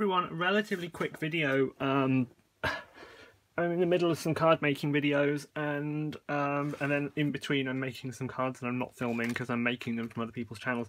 everyone, relatively quick video. I'm in the middle of some card making videos, and then in between I'm making some cards and I'm not filming because I'm making them from other people's channels.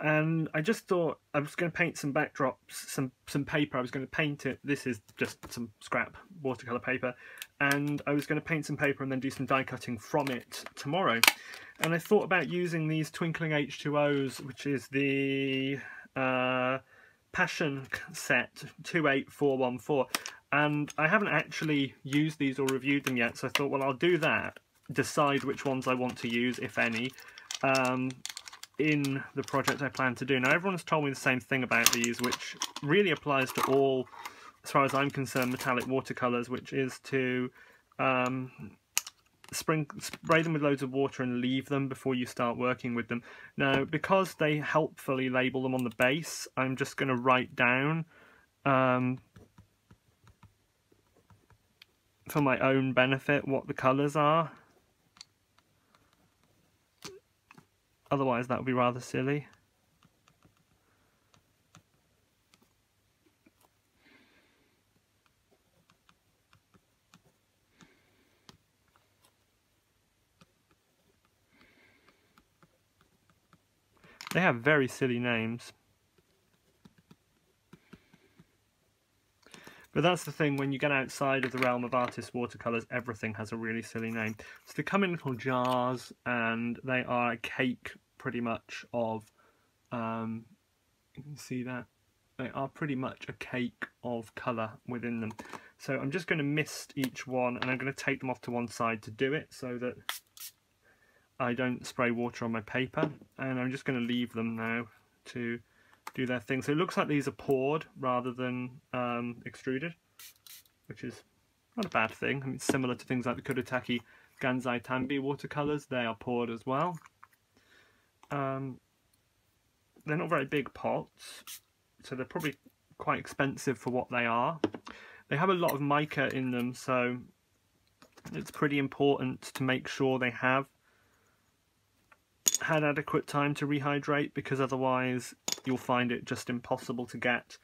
And I just thought I was going to paint some backdrops, some paper. I was going to paint it. This is just some scrap watercolor paper, and I was going to paint some paper and then do some die cutting from it tomorrow. And I thought about using these Twinkling H2Os, which is the Passion set 28414, and I haven't actually used these or reviewed them yet, so I thought, well, I'll do that, decide which ones I want to use, if any, in the project I plan to do. Now, everyone's told me the same thing about these, which really applies to all, as far as I'm concerned, metallic watercolours, which is to spray them with loads of water and leave them before you start working with them. Now, because they helpfully label them on the base, I'm just going to write down, for my own benefit, what the colours are. Otherwise that would be rather silly. They have very silly names. But that's the thing, when you get outside of the realm of artist watercolours, everything has a really silly name. So they come in little jars, and they are a cake, pretty much, of... you can see that. They are pretty much a cake of colour within them. So I'm just going to mist each one, and I'm going to take them off to one side to do it, so that I don't spray water on my paper. And I'm just going to leave them now to do their thing. So it looks like these are poured rather than extruded, which is not a bad thing. I mean, it's similar to things like the Kuretake Gansai Tambi watercolours. They are poured as well. They're not very big pots, so they're probably quite expensive for what they are. They have a lot of mica in them, so it's pretty important to make sure they have had adequate time to rehydrate, because otherwise you'll find it just impossible to get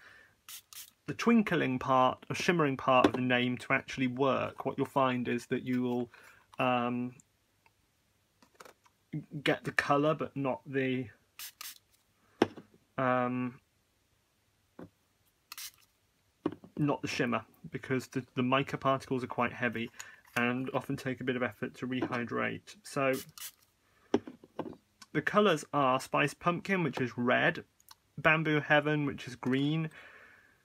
the twinkling part or shimmering part of the name to actually work. What you'll find is that you will get the colour but not the not the shimmer, because the mica particles are quite heavy and often take a bit of effort to rehydrate. So the colours are Spice Pumpkin, which is red, Bamboo Heaven, which is green,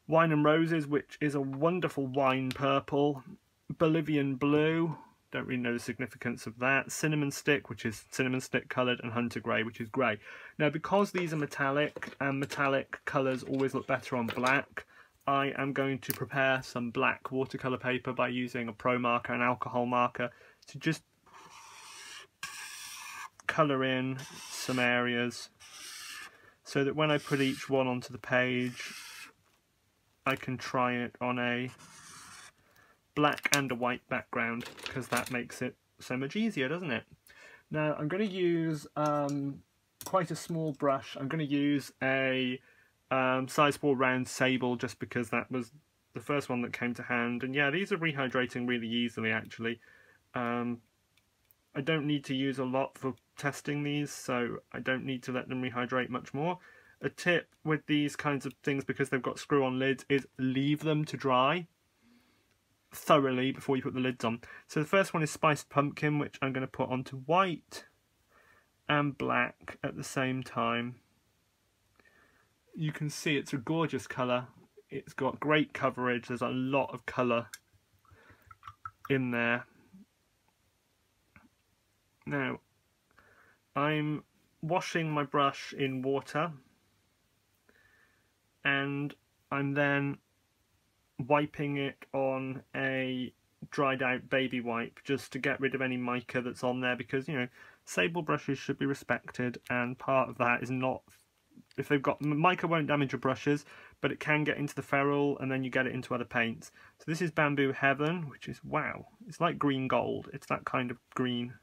Wine and Roses, which is a wonderful wine purple, Bolivian Blue, don't really know the significance of that, Cinnamon Stick, which is cinnamon stick coloured, and Hunter Grey, which is grey. Now, because these are metallic, and metallic colours always look better on black, I am going to prepare some black watercolour paper by using a Pro Marker and alcohol marker to just colour in some areas, so that when I put each one onto the page, I can try it on a black and a white background, because that makes it so much easier, doesn't it? Now, I'm going to use quite a small brush. I'm going to use a size 4 round sable, just because that was the first one that came to hand. And yeah, these are rehydrating really easily, actually. I don't need to use a lot for testing these, so I don't need to let them rehydrate much more. A tip with these kinds of things, because they've got screw-on lids, is leave them to dry thoroughly before you put the lids on. So the first one is Spiced Pumpkin, which I'm going to put onto white and black at the same time. You can see it's a gorgeous colour. It's got great coverage. There's a lot of colour in there. Now, I'm washing my brush in water, and I'm then wiping it on a dried out baby wipe just to get rid of any mica that's on there, because, you know, sable brushes should be respected, and part of that is not, if they've got, mica won't damage your brushes, but it can get into the ferrule and then you get it into other paints. So this is Bamboo Heaven, which is, wow, it's like green gold. It's that kind of green.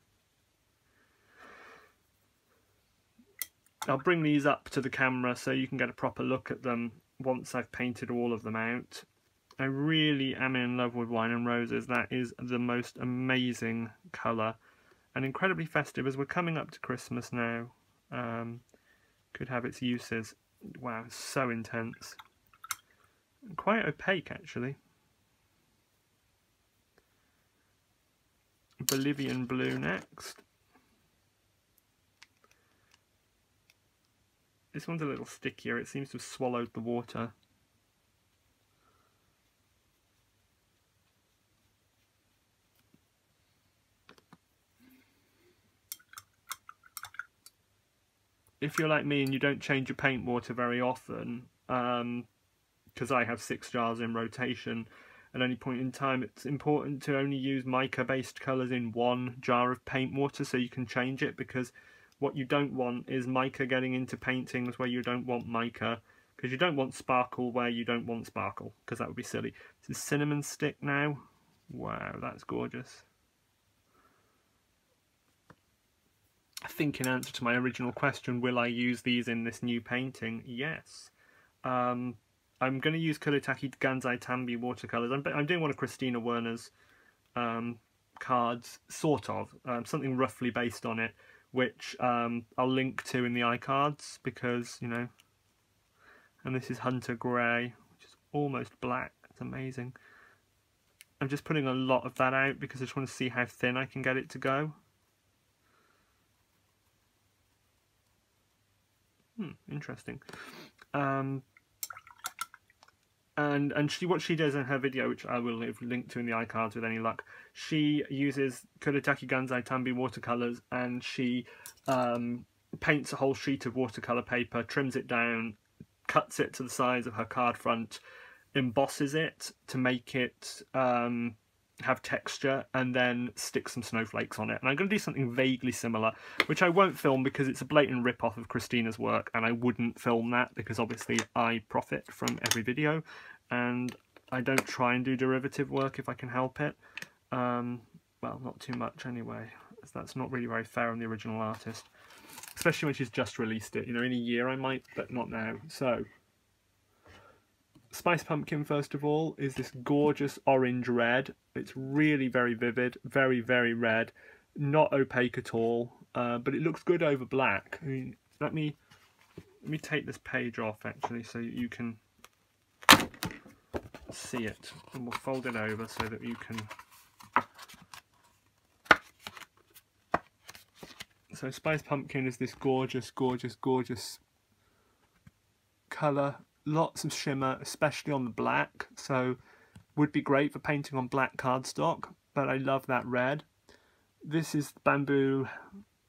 I'll bring these up to the camera so you can get a proper look at them once I've painted all of them out. I really am in love with Wine and Roses. That is the most amazing colour and incredibly festive as we're coming up to Christmas now. Could have its uses. Wow, so intense. Quite opaque actually. Bolivian Blue next. This one's a little stickier, it seems to have swallowed the water. If you're like me and you don't change your paint water very often, because I have 6 jars in rotation, at any point in time it's important to only use mica based colours in 1 jar of paint water so you can change it, because what you don't want is mica getting into paintings where you don't want mica, because you don't want sparkle where you don't want sparkle, because that would be silly. This is Cinnamon Stick now. Wow, that's gorgeous. I think in answer to my original question, will I use these in this new painting? Yes. I'm going to use Kuretake Gansai Tambi watercolours. I'm doing one of Christina Werner's cards, sort of. Something roughly based on it, which I'll link to in the iCards because, you know. And this is Hunter Grey, which is almost black. It's amazing. I'm just putting a lot of that out because I just want to see how thin I can get it to go. Interesting. And what she does in her video, which I will link to in the iCards with any luck, she uses Kuretake Gansai Tambi watercolours and she paints a whole sheet of watercolour paper, trims it down, cuts it to the size of her card front, embosses it to make it have texture, and then stick some snowflakes on it. And I'm going to do something vaguely similar, which I won't film because it's a blatant rip-off of Christina's work, and I wouldn't film that because obviously I profit from every video and I don't try and do derivative work if I can help it. Well, not too much anyway. That's not really very fair on the original artist, especially when she's just released it. You know, in a year I might, but not now. So Spice Pumpkin, first of all, is this gorgeous orange red. It's really very vivid, very, very red, not opaque at all, but it looks good over black. I mean, let me take this page off, actually, so you can see it. And we'll fold it over so that you can... So Spice Pumpkin is this gorgeous, gorgeous, gorgeous colour. Lots of shimmer, especially on the black, so would be great for painting on black cardstock, but I love that red. This is Bamboo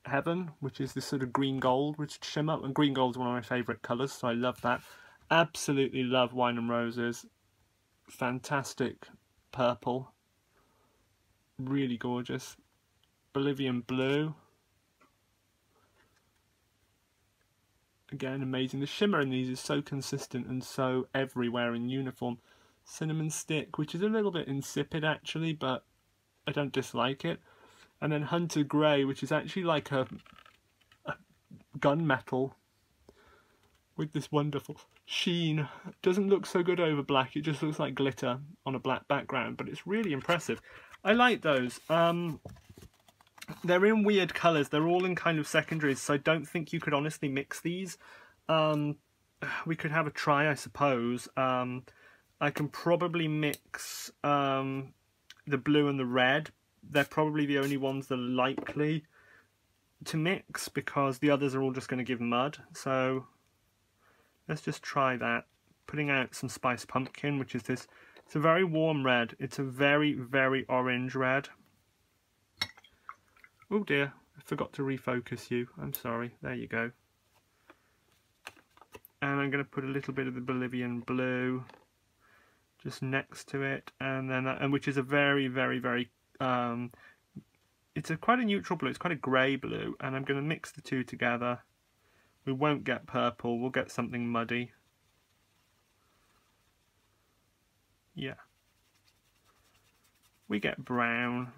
Heaven, which is this sort of green gold, which shimmer, and green gold is one of my favourite colours, so I love that. Absolutely love Wine and Roses. Fantastic purple. Really gorgeous. Bolivian Blue. Again, amazing. The shimmer in these is so consistent and so everywhere in uniform. Cinnamon Stick, which is a little bit insipid actually, but I don't dislike it. And then Hunter Grey, which is actually like a gunmetal with this wonderful sheen. It doesn't look so good over black, it just looks like glitter on a black background, but it's really impressive. I like those. They're in weird colours, they're all in kind of secondaries, so I don't think you could honestly mix these. We could have a try, I suppose. I can probably mix the blue and the red. They're probably the only ones that are likely to mix, because the others are all just going to give mud. So let's just try that. Putting out some Spice Pumpkin, which is this. It's a very warm red. It's a very, very orange red. Oh dear, I forgot to refocus you. I'm sorry. There you go. And I'm going to put a little bit of the Bolivian Blue just next to it, and then that, and which is a very, very, very. It's quite a neutral blue. It's quite a grey blue, and I'm going to mix the two together. We won't get purple. We'll get something muddy. Yeah. We get brown.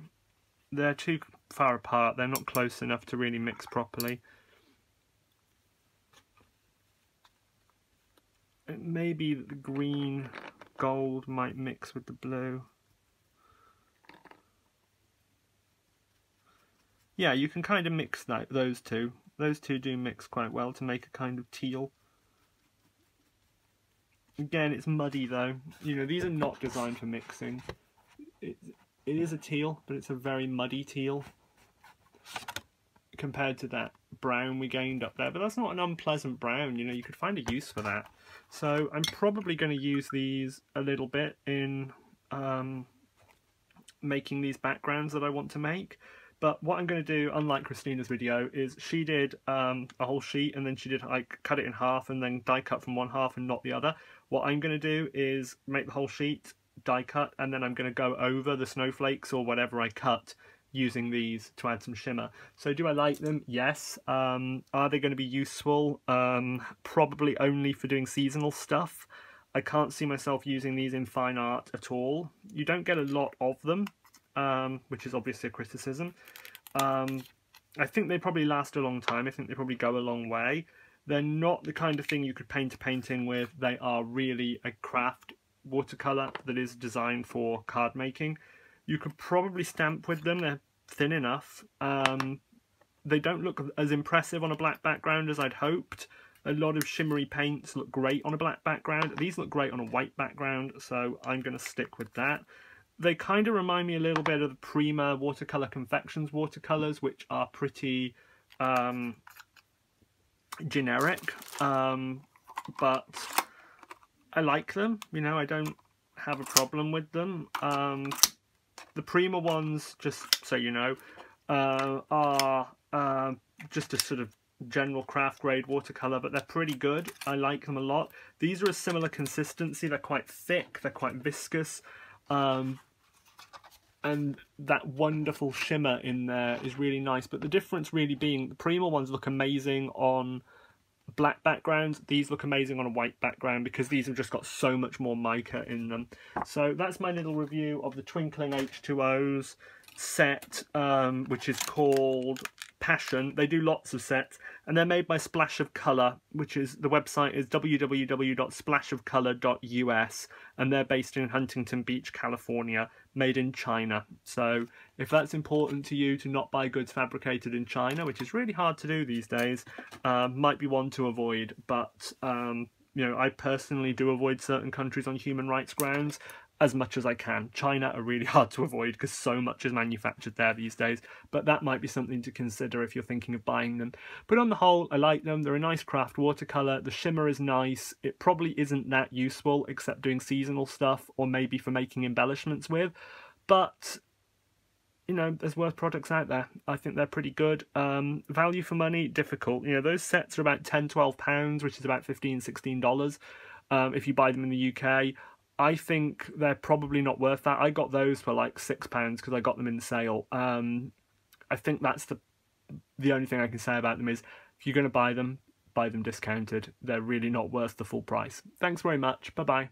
They're too far apart, they're not close enough to really mix properly. Maybe the green gold might mix with the blue. Yeah, you can kind of mix that, those two. Those two do mix quite well to make a kind of teal. Again, it's muddy though. You know, these are not designed for mixing. It is a teal, but it's a very muddy teal compared to that brown we gained up there. But that's not an unpleasant brown, you know, you could find a use for that. So I'm probably going to use these a little bit in making these backgrounds that I want to make. But what I'm going to do, unlike Christina's video, is she did a whole sheet and then she did like cut it in half and then die cut from one half and not the other. What I'm going to do is make the whole sheet, die cut, and then I'm going to go over the snowflakes or whatever I cut using these to add some shimmer. So do I like them? Yes. Are they going to be useful? Probably only for doing seasonal stuff. I can't see myself using these in fine art at all. You don't get a lot of them. Which is obviously a criticism. I think they probably last a long time. I think they probably go a long way. They're not the kind of thing you could paint a painting with. They are really a craft watercolour that is designed for card making. You could probably stamp with them. They're thin enough. They don't look as impressive on a black background as I'd hoped. A lot of shimmery paints look great on a black background. These look great on a white background, so I'm going to stick with that. They kind of remind me a little bit of the Prima Watercolour Confections watercolours, which are pretty generic, but I like them, you know, I don't have a problem with them. The Prima ones, just so you know, are just a sort of general craft grade watercolour, but they're pretty good. I like them a lot. These are a similar consistency, they're quite thick, they're quite viscous. And that wonderful shimmer in there is really nice, but the difference really being the Prima ones look amazing on black backgrounds, these look amazing on a white background because these have just got so much more mica in them. So that's my little review of the Twinkling H2Os set, which is called Passion. They do lots of sets and they're made by Splash of Color, which is, the website is www.splashofcolor.us, and they're based in Huntington Beach, California, made in China. So if that's important to you to not buy goods fabricated in China, which is really hard to do these days, might be one to avoid. But you know, I personally do avoid certain countries on human rights grounds as much as I can. China are really hard to avoid because so much is manufactured there these days, but that might be something to consider if you're thinking of buying them. But on the whole, I like them. They're a nice craft watercolour. The shimmer is nice. It probably isn't that useful except doing seasonal stuff or maybe for making embellishments with, but you know, there's worse products out there. I think they're pretty good. Value for money, difficult. You know, those sets are about £10–12, which is about $15–16 if you buy them in the UK. I think they're probably not worth that. I got those for like £6 because I got them in the sale. I think that's the only thing I can say about them is if you're going to buy them discounted. They're really not worth the full price. Thanks very much. Bye-bye.